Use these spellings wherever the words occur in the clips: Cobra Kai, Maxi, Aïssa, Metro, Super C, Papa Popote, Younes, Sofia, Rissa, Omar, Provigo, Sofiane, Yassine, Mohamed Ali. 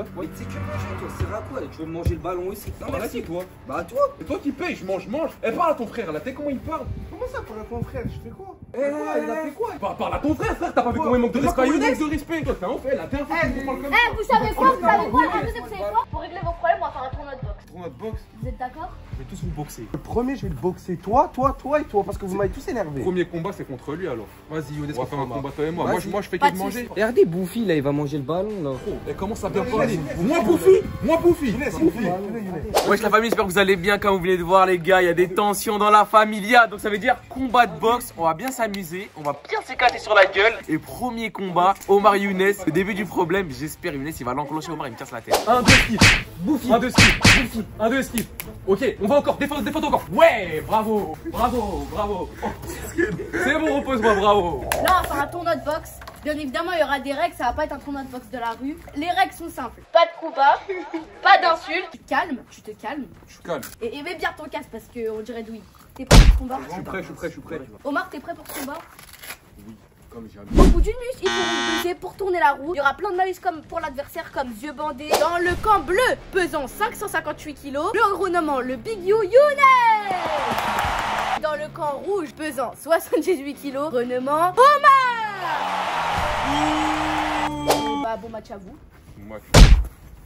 Ouais. Mais tu sais que manger, toi, c'est à quoi? Tu veux manger le ballon ici? Non, merci, toi. Bah, toi. Et toi qui paye, je mange, mange. Eh, parle à ton frère, là, t'es comment il parle? Comment ça, parle à ton frère? Je fais quoi? Eh, il a fait quoi? Bah, parle à ton frère, frère, t'as pas vu comment il manque de respect? Il manque de respect. Toi, t'as un fait, là, t'es un fait. Eh, vous savez quoi? Vous savez quoi? Vous savez quoi? Pour régler vos problèmes, on va faire un tournoi de boxe. Tournoi de boxe? Vous êtes d'accord? Je vais tous vous boxer. Le premier, je vais le boxer, toi et toi, parce que vous m'avez tous énervé. Premier combat, c'est contre lui, alors. Vas-y, Younes, on va faire un combat, toi et moi. Moi, je fais que de manger. Regardez, Bouffi, là, il va manger le ballon, là. Et comment ça vient parler? Moi Bouffi. Wesh la famille, j'espère que vous allez bien. Comme vous venez de voir les gars, il y a des tensions dans la familia. Donc ça veut dire combat de boxe. On va bien s'amuser, on va bien s'éclater sur la gueule. Et premier combat, Omar Younes. Le début du problème, j'espère Younes il va l'enclencher. Omar il me casse la tête. 1, 2, skip, Bouffi. 1, 2, skip, Bouffi. 1, 2, skip. Ok, on va encore, défense encore. Ouais, bravo. C'est bon, repose-moi, bravo. Là on va faire un tournoi de boxe. Bien évidemment, il y aura des règles, ça va pas être un tournoi de boxe de la rue. Les règles sont simples. Pas de coups bas, pas d'insultes. Tu te calmes. Je suis calme. Et mets bien ton casque parce qu'on dirait douille. T'es prêt pour ce combat? Je suis prêt. Omar, t'es prêt pour ce combat? Oui, comme jamais. Au bout d'une minute, ils pourront peser pour tourner la roue. Il y aura plein de malus comme pour l'adversaire, comme yeux bandés. Dans le camp bleu, pesant 558 kilos, le renommant le Big You, Younes. Dans le camp rouge, pesant 78 kilos, renommant Omar. Bah, bon match à vous.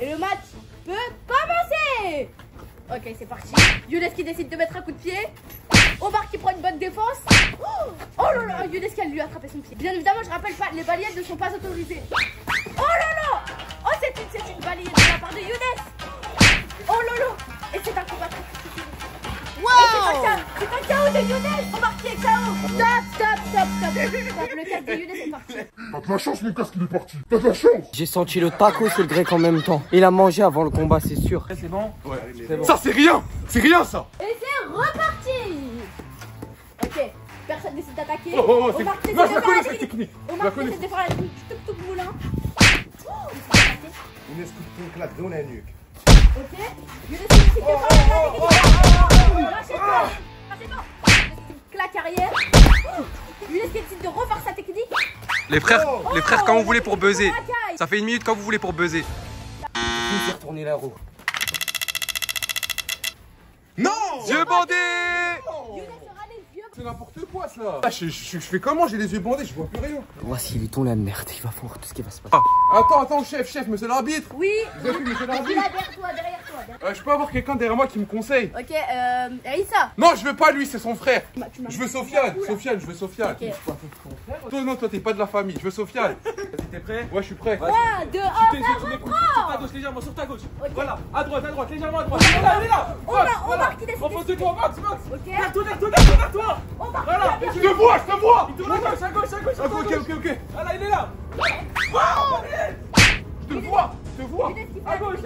Et le match peut commencer. Ok, c'est parti. Younes qui décide de mettre un coup de pied. Omar qui prend une bonne défense. Oh là là, Younes qui a lui attrapé son pied. Bien évidemment, je rappelle pas, les balayettes ne sont pas autorisées. Oh là là. Oh, c'est une balayette de la part de Younes. Oh là là. Et c'est un combat. Wow. C'est un KO de Younes. Omar qui est KO. Stop. Le casque de Younes est parti. T'as de la chance, mon casque il est parti. T'as de la chance. J'ai senti le taco sur le grec en même temps. Il a mangé avant le combat, c'est sûr. C'est bon? Ouais, c'est bon. Ça, c'est rien ça. Et c'est reparti. Ok, personne décide d'attaquer. Oh, Omar qui décide de faire la technique. Tout moulin. Une escoupe qui claque dans la nuque. Ok, je décide de faire la technique. C'est bon. Claque arrière. Younes qui décide de refaire sa technique. Les frères quand vous voulez pour buzzer. Ça fait une minute quand vous voulez pour buzzer. Il fait tourner la roue. Non, yeux bandés. C'est n'importe quoi cela. Je fais comment? J'ai les yeux bandés, je vois plus rien. Voici les tons la merde, il va voir tout ce qui va se passer. Attends, chef, monsieur l'arbitre. Oui. Monsieur l'arbitre. Derrière toi. Je peux avoir quelqu'un derrière moi qui me conseille. Ok, Rissa. Non, je veux pas lui, c'est son frère. Je veux Sofiane. Okay. Toi t'es pas de la famille, je veux Sofiane. T'es prêt? Ouais, je suis prêt. 1, 2, 1, à gauche légèrement, sur ta gauche. Voilà, à droite, légèrement à droite. Là. Omar qui décide. Repose de toi, Max. Derrière toi. Voilà, je te vois. À gauche. Ok. Voilà, il est là. Je te vois. À gauche.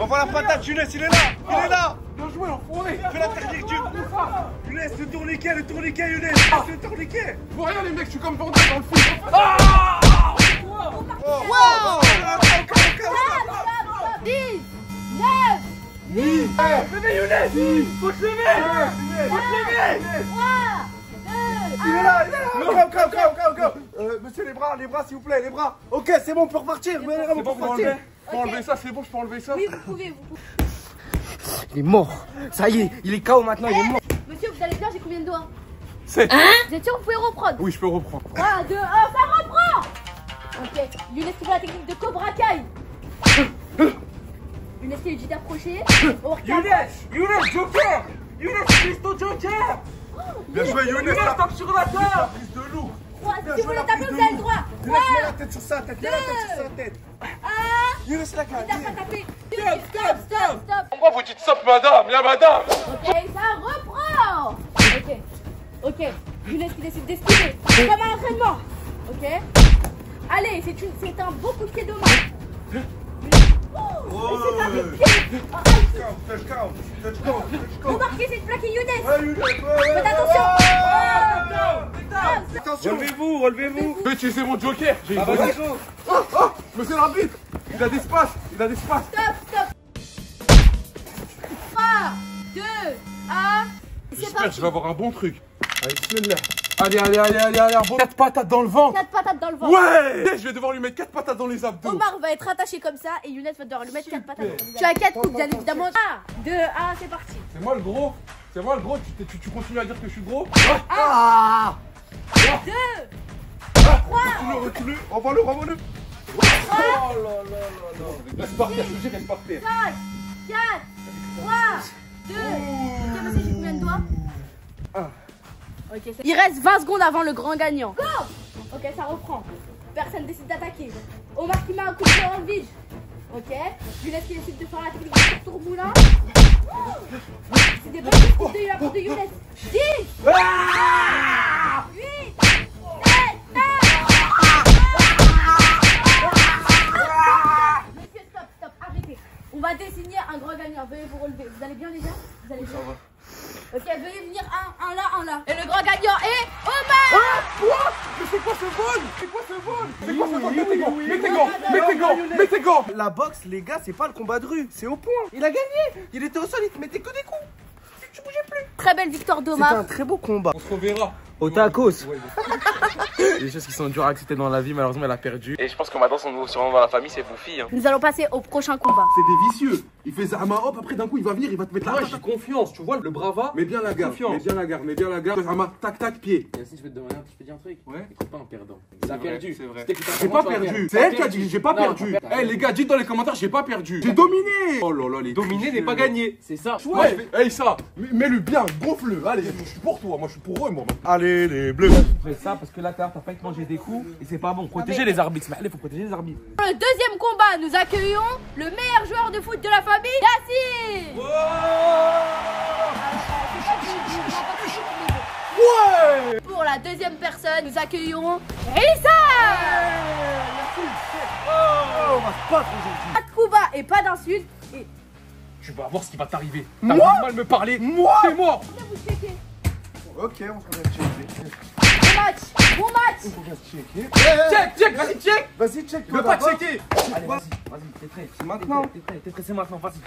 On voit la patate, Younes, il est là. Bien joué, enfoiré. Fais la technique du... Younes, le tourniquet, Younes. Le tourniquet. Je vois rien, les mecs, je suis comme bandit dans le foot. Ah. Wow. 10, 9, 8. Venez, Younes. Faut se lever. Il est là. Monsieur, les bras s'il vous plaît, les bras. Ok, c'est bon, on peut repartir. Je peux enlever ça. Oui, vous pouvez. Il est mort. Ça y est, il est KO maintenant, il est mort. Monsieur, vous allez bien, j'ai combien de doigts? 7. Vous êtes sûr que vous pouvez reprendre? Oui, je peux reprendre. 3, 2, 1, ça reprend. Ok, Younes qui voit la technique de Cobra Kai. Younes qui lui dit d'approcher. Younes, Joker. Younes, Christo Joker. Bien joué, Younes! Tape sur la terre! Prise de loup! Si vous voulez taper, vous avez le droit! Younes, mets la tête sur sa tête! Younes, la carte! Stop! Pourquoi vous dites stop, madame? Là, madame! Ok, ça reprend! Ok, Younes qui décide d'esquiver! Comme un entraînement! Ok? Allez, c'est un beau coup de pied de main! Oh, touchdown. Marquez cette plaque et Younes. Faites attention. Relevez-vous. Monsieur, c'est mon joker. Oh, monsieur l'arbitre. Il a d'espace. Stop. 3, 2, 1. J'espère que je vais avoir un bon truc. Allez, bismillah. Allez, un bon 4 patates dans le ventre. 4 patates dans le ventre. Ouais, je vais devoir lui mettre 4 patates dans les abdos. Omar va être attaché comme ça et Younes va devoir lui mettre 4 patates dans les abdos. Tu as 4 coups bien évidemment. 1, 2, 1, c'est parti. C'est moi le gros. C'est moi le gros. Tu continues à dire que je suis gros. 1, 2, 3. Retire-le, envoie-le. Oh là là là là. Reste par terre, je te dis, reste par terre. 5, 4, 3, 2. Tu as passé juste combien de doigts? 1. Okay, il reste 20 secondes avant le grand gagnant. Go! Ok, ça reprend. Personne décide d'attaquer. Omar qui met un coup de pied en vige. Ok. Younes qui décide de faire la technique de tour moulin. C'est des bonnes coups de la part de Younes. 10, 8, 7, 9. Monsieur, stop, arrêtez. On va désigner un grand gagnant. Veuillez vous relever. Vous allez bien les gars? Vous allez bien? Ok, veuillez venir un là. Et le grand gagnant est Omar. Quoi? Mais c'est quoi ce vol? Mets tes gants. La boxe, les gars, c'est pas le combat de rue, c'est au point. Il a gagné. Il était au sol, il te mettait que des coups. Tu bougeais plus. Très belle victoire d'Omar. C'était un très beau combat. On se reverra. Au tacos. Les choses qui sont dures à accepter dans la vie, malheureusement, elle a perdu. Et je pense que maintenant, son nouveau surnom dans la famille, c'est vous filles. Nous allons passer au prochain combat. C'est des vicieux. Il fait ça à main, hop, après d'un coup, il va venir, il va te mettre la main. J'ai confiance, tu vois, le brava. Mets bien la garde. Main, tac, tac, pied. Yassine, je vais te demander un petit peu un truc. Ouais. T'es pas un perdant. T'as perdu. C'est vrai. J'ai pas perdu. C'est elle qui a dit, j'ai pas perdu. Eh, les gars, dites dans les commentaires, j'ai pas perdu. J'ai dominé. Oh là là, les dominé n'est pas gagné. C'est ça. Ouais. Eh, ça. Mets-lui bien, gonfle-le. Allez, je suis pour toi. Moi, je suis pour eux, moi. Allez, les bleus. Fais ça parce que là, t'as failli te manger des coups et c'est pas bon. Protégez les arbitres. Allez, faut protéger les arbitres. Pour le deuxième combat, nous accueillons le meilleur joueur de foot de la famille, Yassine. Ouais. Pour la deuxième personne, nous accueillons Rissa. On va se battre aujourd'hui. Pas de coups bas et pas d'insultes. Et... tu vas voir ce qui va t'arriver. T'as mal me parler. Moi, c'est mort. Ok, on se regarde checker. Bon match. On se regarde checker. Check, vas-y check. Vas-y check. Je veux pas checker. Allez, vas-y, t'es prêt. C'est maintenant. T'es prêt, c'est maintenant, vas-y.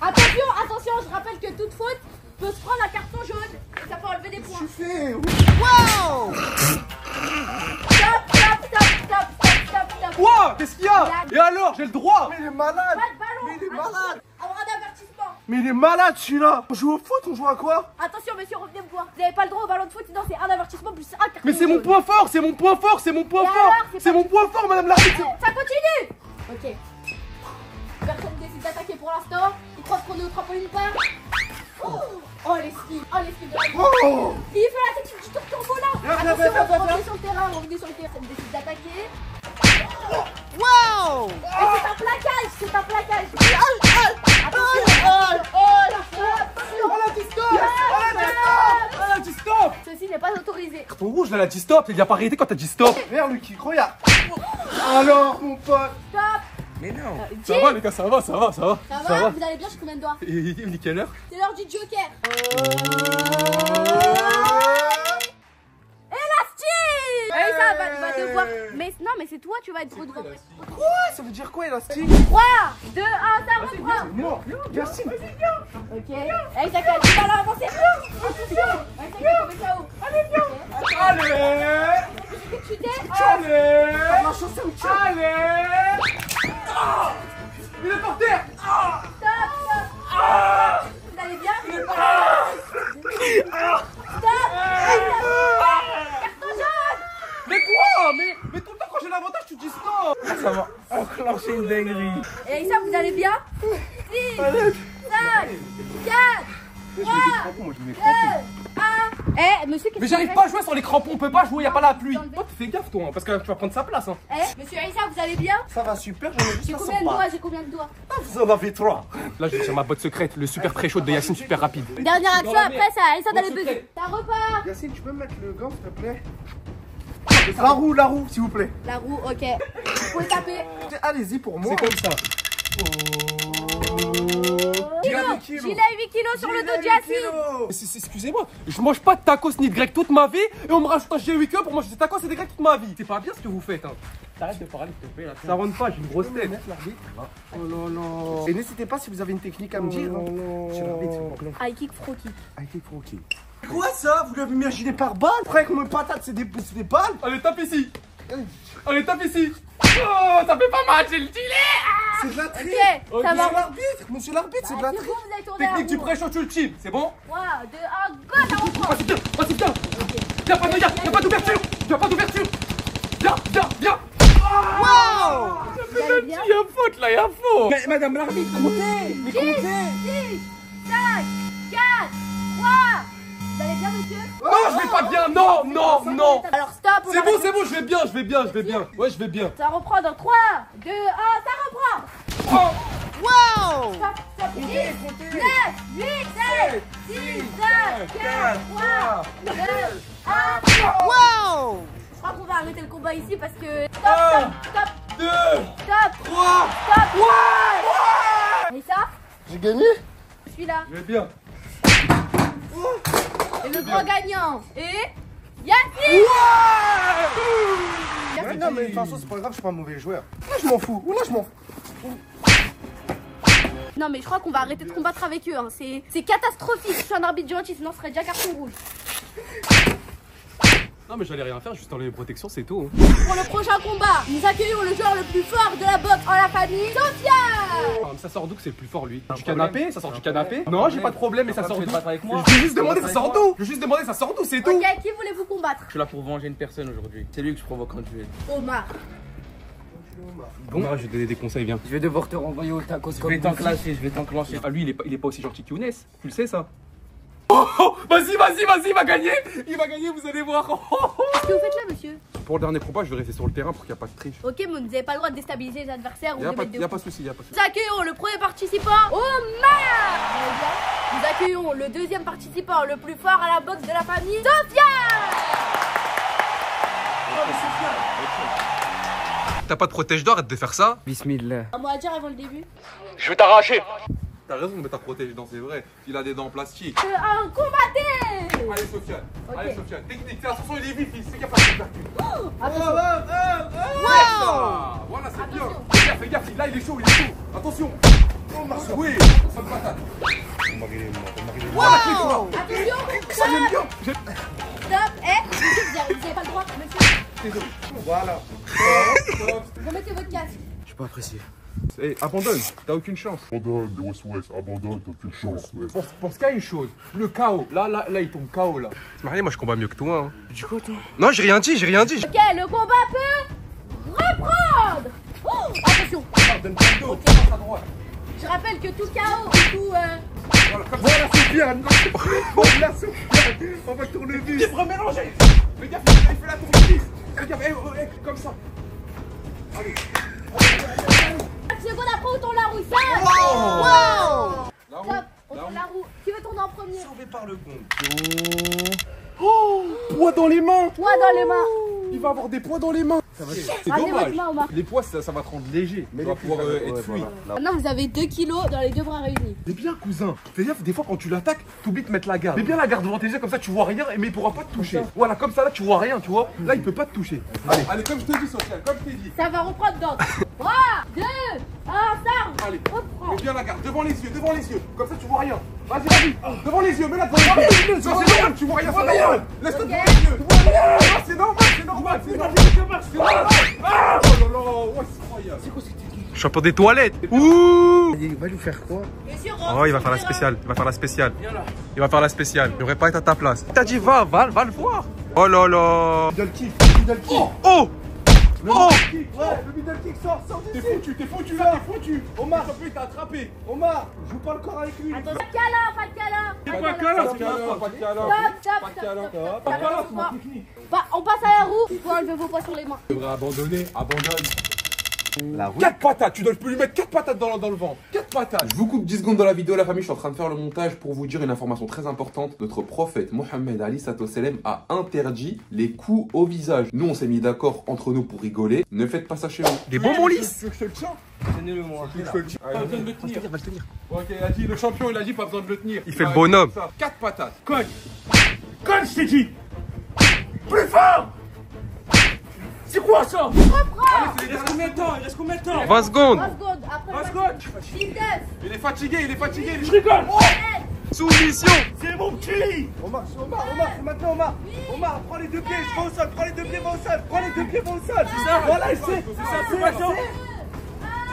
Attention, je rappelle que toute faute peut se prendre un carton jaune et ça peut enlever des points. Tu fais. Wow. Stop. Wow, qu'est-ce qu'il y a? Et alors, j'ai le droit. Mais il est malade. Mais il est malade celui-là. On joue au foot, on joue à quoi? Attention monsieur, revenez me voir. Vous n'avez pas le droit au ballon de foot, sinon c'est un avertissement plus un carton. Mais c'est mon point fort, c'est mon point fort madame l'arbitre. Ça continue. Ok. Personne décide d'attaquer pour l'instant. Ils croient qu'on est au trampoline par. Oh les skis de la gueule. Il fait la technique du tour turbo là. Attention, revenez sur le terrain, Personne décide d'attaquer. Wow. C'est un plaquage, Stop. Ceci n'est pas autorisé. Carton rouge, là, elle a dit stop. Il a pas arrêté quand t'as dit stop. Merde, Lucky, regarde. Alors, mon pote. Stop. Mais non. Ça va, les gars, ça va. Ça va. Vous allez bien, je suis combien de doigts? Il me dit quelle heure? C'est l'heure du Joker. Élastique. Hey, ça va devoir. Mais non, mais c'est toi, tu vas être au devant. Quoi? Ça veut dire quoi, élastique? 3, 2, 1, ça reprend. Non, merci. Ok. Allez, t'as qu'à dire, alors avancez. Allez. Il est par terre. Stop. Vous allez bien? Il est par terre. Stop. Carton jaune. Mais quoi? Mais tout le temps quand j'ai l'avantage tu dis stop. Ça va enclencher une dinguerie. Et ça, vous allez bien? 6, 5, 4, 3, 2, 1. Eh, monsieur, mais j'arrive pas à jouer sans les crampons, on peut pas jouer, y a pas la pluie. Oh, tu fais gaffe, toi, hein, parce que tu vas prendre sa place. Hein. Eh, monsieur Aïssa, vous allez bien? Ça va super, j'ai combien de doigts? Vous en avez 3. Là, je vais sur ma botte secrète, le super très chaud de Yassine, super rapide. Dernière action, après ça, Aïssa dans les buzzer. Ça repart. Yassine, tu peux me mettre le gant, s'il te plaît? La roue, s'il vous plaît. La roue, ok. Vous pouvez taper. Allez-y pour moi. C'est comme ça. Gilet 8 kilos sur le dos de Yassine. Excusez-moi, je mange pas de tacos ni de grec toute ma vie. Et on me rajoute un gilet 8 kilos pour manger des tacos et des grecs toute ma vie. C'est pas bien ce que vous faites hein. T'arrêtes de parler, s'il te plaît. Ça rentre pas, j'ai une grosse tête. Oh là là. Et n'hésitez pas si vous avez une technique à me dire. High kick, front kick. High kick, front kick. Quoi ça? Vous l'avez imaginé par balle? Après, comme une patate, c'est des balles. Allez, tape ici. Allez, tape ici. Oh, ça fait pas mal, j'ai le gilet. C'est de la triche. Okay, monsieur l'arbitre, c'est de la triche. Technique du pré-show tu le chip, c'est bon? Ouais, de un goal là, on prend. Vas-y, viens, vas-y, viens. Y'a pas d'ouverture. Y'a pas d'ouverture. Viens. Waouh! Y'a faute là, y'a faute. Mais madame l'arbitre, comptez. 10, 5, 4, 3. Vous allez bien, monsieur? Non, je vais pas bien, non. Alors stop. C'est bon, je vais bien. Ouais, je vais bien. Ça reprend dans 3, 2, 1, ça reprend. Wow! 10, 9, 8, 7, 6, 5, 4, 3, 2, 1. Wow! Je crois qu'on va arrêter le combat ici parce que... Stop. 2, 3, stop. Ouais! Et ça? J'ai gagné? Je suis là. Je vais bien. Et le grand gagnant est Yassine. Ouais, non mais de toute façon c'est pas grave, je suis pas un mauvais joueur. Là je m'en fous. Non mais je crois qu'on va arrêter de combattre avec eux hein. C'est catastrophique. Je suis un arbitre gentil, sinon ce serait déjà carton rouge. Non mais j'allais rien faire, juste enlever les protections, c'est tout hein. Pour le prochain combat, nous accueillons le joueur le plus fort de la boxe en la famille, Sofia. Ça sort d'où que c'est le plus fort lui? Du canapé? Ça sort du canapé? Non, j'ai pas de problème, mais ça sort d'où? Je vais juste demander ça sort d'où? C'est tout. Ok, qui voulez-vous combattre? Je suis là pour venger une personne aujourd'hui. C'est lui que je provoque en duel. Omar. Bon, je vais te donner des conseils, viens. Je vais devoir te renvoyer au tacos. Je vais t'enclencher, Ah lui il est pas aussi gentil que Younes, tu le sais ça? Oh, vas-y, il va gagner. Vous allez voir. Qu'est-ce que vous faites là, monsieur? Pour le dernier combat, je vais rester sur le terrain pour qu'il n'y a pas de triche. Ok, mais vous n'avez pas le droit de déstabiliser les adversaires ou de mettre de... Y'a pas de souci. Nous accueillons le premier participant, Omar. Nous accueillons le deuxième participant, le plus fort à la boxe de la famille, Sofia. T'as pas de protège d'or, arrête de faire ça. Bismillah. Un mot à dire avant le début? Je vais t'arracher. T'as raison, mais t'as protégé dans c'est vrai. Il a des dents en plastique. Un combatté. Allez, Sofiane. Okay. Technique, c'est attention, il est vif, il sait qu'il n'y a pas de vertu. Voilà, c'est bien. Fais gaffe, là, il est chaud. Attention. Oui, ça me patate. Attention. Ça, j'aime bien. Stop, vous n'avez pas le droit, monsieur. Désolé. Voilà. Remettez votre casque. Je suis pas apprécié. Hey, abandonne, t'as aucune chance. Abandonne, t'as aucune chance. Pense qu'à une chose, le KO, là il tombe KO là. Marié, moi je combats mieux que toi. Hein. Du coup, toi. Non, j'ai rien dit. Ok, le combat peut reprendre. Attention. Je rappelle que tout KO, tout. Voilà, Sofiane. Voilà, Sofiane. On va tourner vite. Il faut remélanger. Le gars, il fait la tournée. Le gars, comme ça. Allez. Seconde après on tourne la roue, ça. On tourne la roue. Qui veut tourner en premier? Sauvé par le gong. Oh, poids dans les mains. Il va avoir des poids dans les mains. C'est dommage. Les poids ça va te rendre léger. Mais tu vas pouvoir être fluide. Maintenant vous avez 2 kilos dans les deux bras réunis. C'est bien cousin. Fais gaffe, des fois quand tu l'attaques, t'oublies de mettre la garde. Mets bien la garde devant tes yeux comme ça tu vois rien mais il pourra pas te toucher. Voilà comme ça là tu vois rien tu vois. Là il peut pas te toucher. Allez comme je te dis Sofiane, comme je t'ai dit. Ça va reprendre dans 3, 2, 1, ça. Allez, reprends. Mets bien la garde devant les yeux. Comme ça tu vois rien. Vas-y. Devant les yeux, mets-la devant les yeux. C'est normal, tu vois rien. Laisse-toi devant les yeux. C'est normal. Champion des toilettes. Ouh. Il va lui faire quoi? Oh, il va faire la spéciale. Il devrait pas être à ta place. T'as dit va le voir. Oh là là. Middle kick. Oh. Le middle kick sort d'ici. T'es foutu. Omar, il t'a attrapé. Omar, joue pas le corps avec lui. Pas de câlin. On passe à la roue. Il faut enlever vos poids sur les mains. Tu devrais abandonner. Abandonne. La roue. 4 patates. Tu dois lui mettre 4 patates dans le ventre. 4 patates. Je vous coupe 10 secondes dans la vidéo, la famille. Je suis en train de faire le montage pour vous dire une information très importante. Notre prophète Mohamed Ali a interdit les coups au visage. Nous, on s'est mis d'accord entre nous pour rigoler. Ne faites pas ça chez vous. Des bonbons lisses. Tu veux que je le tiens? Tenez-le moi. Pas besoin de le tenir. Va le tenir. Ok, il a dit, le champion, il a dit pas besoin de le tenir. Il fait le bonhomme. 4 patates. Cogne, je t'ai dit. Plus fort! C'est quoi ça? Il reste combien de temps? 20 secondes. 20 secondes. Il est fatigué, Je rigole. Soumission. C'est mon petit. Omar, c'est maintenant Omar. Omar, prends les deux pieds, va au sol. Prends les deux pieds, va au sol. Voilà, ici.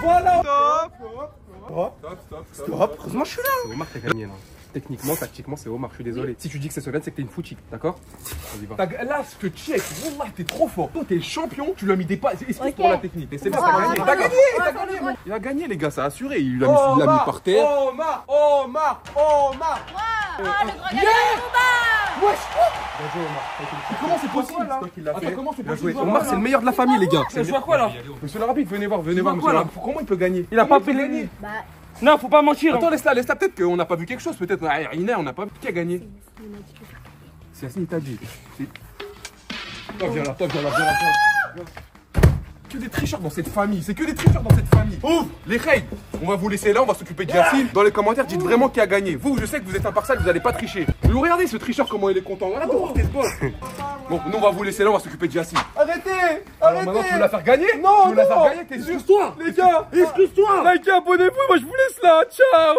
Voilà. Stop. Heureusement, je suis là. Omar, t'as gagné là. Techniquement, tactiquement, c'est Omar, je suis désolé. Si tu dis que c'est Sofiane, c'est que t'es une foutue, d'accord? On y va. Là, ce que check, wallah, t'es trop fort. Toi, t'es le champion, tu lui as mis des pas. Explique pour la technique. Mais c'est bien, t'as gagné. Il a gagné, les gars, ça a assuré. Il l'a mis par terre. Omar. Oh, le gros gars du combat. Wesh, bien joué, Omar. Comment c'est possible? C'est toi qui l'as fait. Comment c'est possible? Omar, c'est le meilleur de la famille, les gars. Ça joue à quoi là? Monsieur Larapide, venez voir, monsieur Larapide. Comment il peut gagner? Il a pas pu gagner. Non, faut pas mentir. Attends, laisse-la, peut-être qu'on n'a pas vu quelque chose, peut-être. On n'a pas vu qui a gagné. C'est Yassine, t'a dit. Toi, viens là, viens là. Que des tricheurs dans cette famille, Ouf, les règles. On va vous laisser là, on va s'occuper de Yassine. Dans les commentaires, dites vraiment qui a gagné. Vous, je sais que vous êtes impartial, vous allez pas tricher. Vous regardez ce tricheur, comment il est content. Regarde, bon, nous, on va vous laisser là, on va s'occuper de Yassine. Arrêtez. Maintenant, tu veux la faire gagner? Non, tu veux la faire gagner, t'es sûr? Excuse-toi, les gars, abonnez-vous, moi je vous laisse là, ciao.